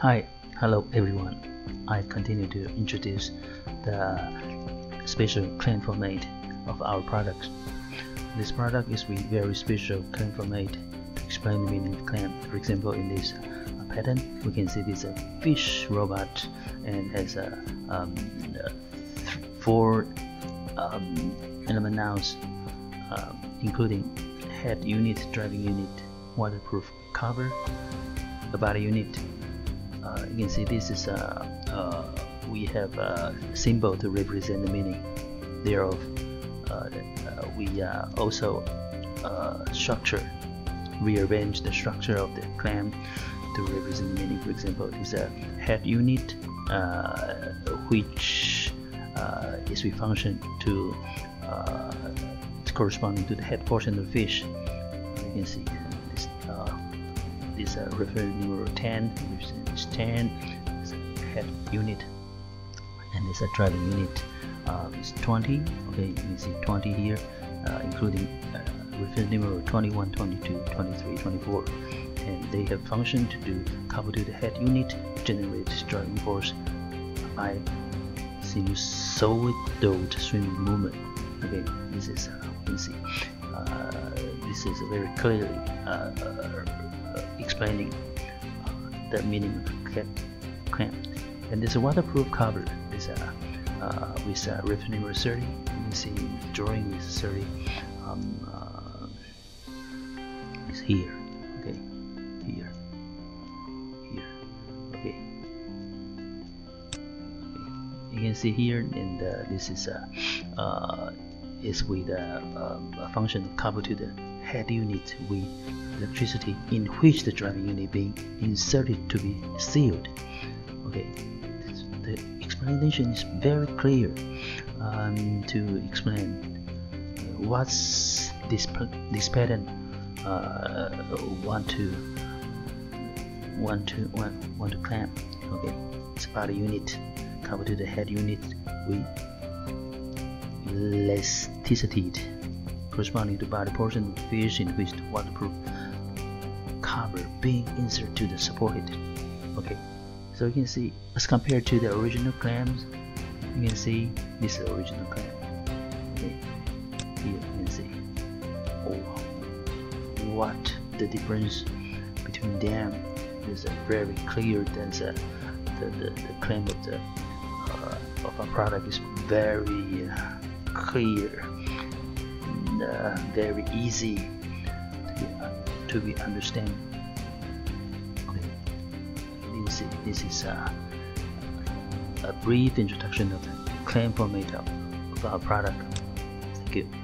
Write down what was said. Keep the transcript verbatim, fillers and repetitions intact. Hi, hello everyone. I continue to introduce the special can format of our products. This product is with very special can format to explain the meaning of can. For example, in this pattern, we can see this a fish robot and has a um, four um, element nouns, uh, including head unit, driving unit, waterproof cover, the body unit. Uh, you can see this is a uh, uh, we have a symbol to represent the meaning thereof. Uh, uh, we uh, also uh, structure rearrange the structure of the clam to represent the meaning. For example, this a head unit, uh, which uh, is the function to uh, corresponding to the head portion of the fish. You can see this. Uh, This uh, reference number ten, which is ten, is a head unit, and this a driving unit uh, is twenty. Okay, you can see twenty here, uh, including uh, reference number twenty-one, twenty-two, twenty-three, twenty-four, and they have function to do couple to the head unit, generate driving force by sinusoidal swimming movement. Okay, this is uh, you can see uh, this is very clearly Uh, uh, explaining uh, the meaning of clam. And this waterproof cover is uh, uh, with uh, reference number thirty. You can see in the drawing is thirty. Um, uh, it's here. Okay, here, here. Okay. Okay. You can see here, and uh, this is a uh, uh, is with uh, uh, a function coupled to the head unit with electricity, in which the driving unit being inserted to be sealed. Okay, the explanation is very clear um, to explain what's this this pattern uh, want to want to want, want to clamp. Okay, it's about a unit coupled to the head unit with elasticity corresponding to body portion of fish, in which the waterproof cover being inserted to the support it. Okay, so you can see as compared to the original clams, you can see this is the original clam. Okay, here you can see, oh, what the difference between them is very clear. That the the, the, the claim of the uh, of a product is very uh, clear. Uh, very easy to be, uh, to be understand. Okay, you see this is uh, a brief introduction of the claim format of our product. Thank you.